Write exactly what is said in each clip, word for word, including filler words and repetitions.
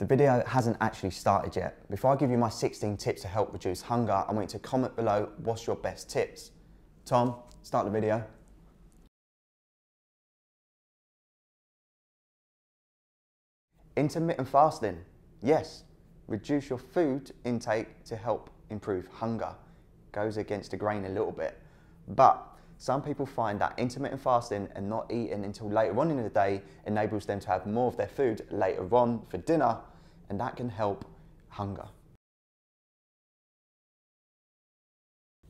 The video hasn't actually started yet. Before I give you my sixteen tips to help reduce hunger, I want you to comment below what's your best tips. Tom, start the video. Intermittent fasting. Yes, reduce your food intake to help improve hunger. Goes against the grain a little bit. But some people find that intermittent fasting and not eating until later on in the day enables them to have more of their food later on for dinner, and that can help hunger.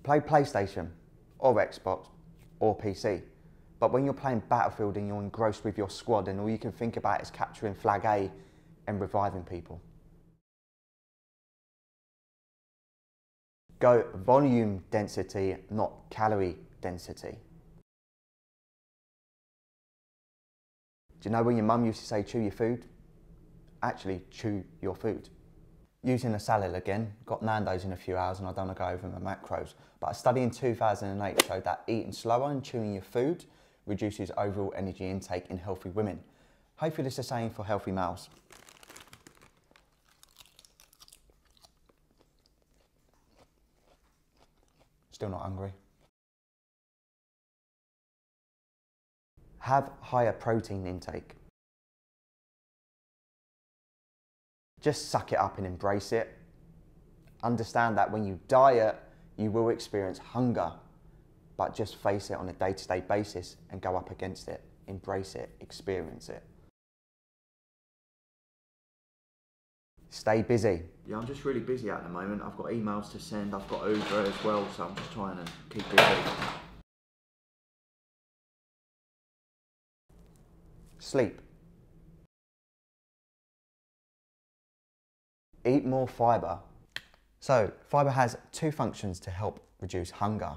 Play PlayStation or Xbox or P C, but when you're playing Battlefield and you're engrossed with your squad and all you can think about is capturing Flag A and reviving people. Go volume density, not calorie density. Do you know when your mum used to say chew your food? Actually chew your food. Using a salad again, got Nando's in a few hours and I don't want to go over my macros, but a study in two thousand eight showed that eating slower and chewing your food reduces overall energy intake in healthy women. Hopefully it's the same for healthy males. Still not hungry. Have higher protein intake. Just suck it up and embrace it. Understand that when you diet, you will experience hunger, but just face it on a day-to-day basis and go up against it. Embrace it, experience it. Stay busy. Yeah, I'm just really busy at the moment. I've got emails to send, I've got Uber as well, so I'm just trying to keep busy. Sleep. Eat more fibre. So fibre has two functions to help reduce hunger.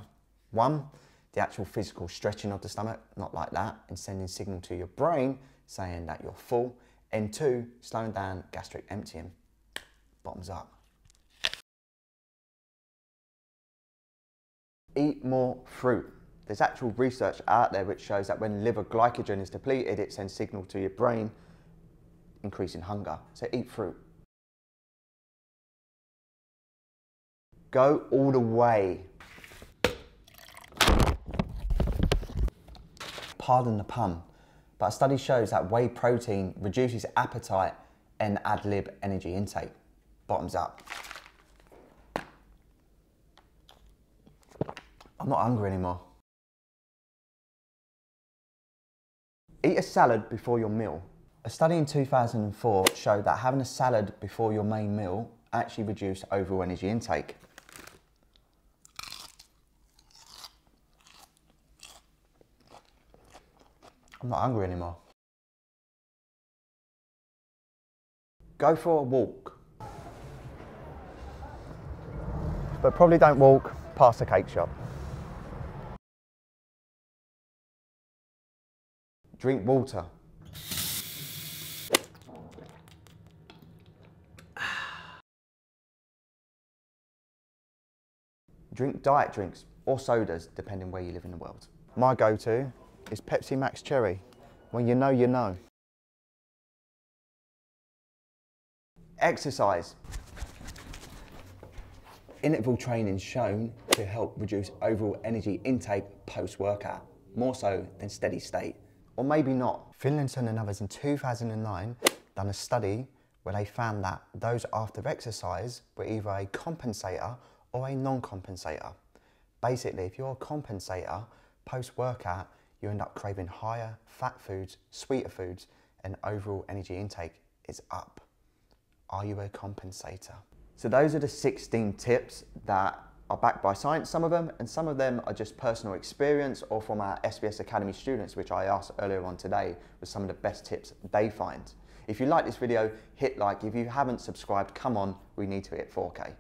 One, the actual physical stretching of the stomach, not like that, and sending signal to your brain saying that you're full. And two, slowing down gastric emptying. Bottoms up. Eat more fruit. There's actual research out there which shows that when liver glycogen is depleted, it sends signal to your brain, increasing hunger. So eat fruit. Go all the way. Pardon the pun, but a study shows that whey protein reduces appetite and ad lib energy intake. Bottoms up. I'm not hungry anymore. Eat a salad before your meal. A study in two thousand four showed that having a salad before your main meal actually reduced overall energy intake. I'm not hungry anymore. Go for a walk. But probably don't walk past a cake shop. Drink water. Drink diet drinks or sodas, depending where you live in the world. My go-to is Pepsi Max Cherry. When you know, you know. Exercise. Interval training shown to help reduce overall energy intake post-workout, more so than steady state. Or maybe not. Finlayson and others in two thousand nine done a study where they found that those after exercise were either a compensator or a non-compensator. Basically, if you're a compensator, post-workout, you end up craving higher fat foods, sweeter foods, and overall energy intake is up. Are you a compensator? So those are the sixteen tips that are backed by science, some of them, and some of them are just personal experience or from our S B S Academy students, which I asked earlier on today, with some of the best tips they find. If you like this video, hit like. If you haven't subscribed, come on, we need to hit four K.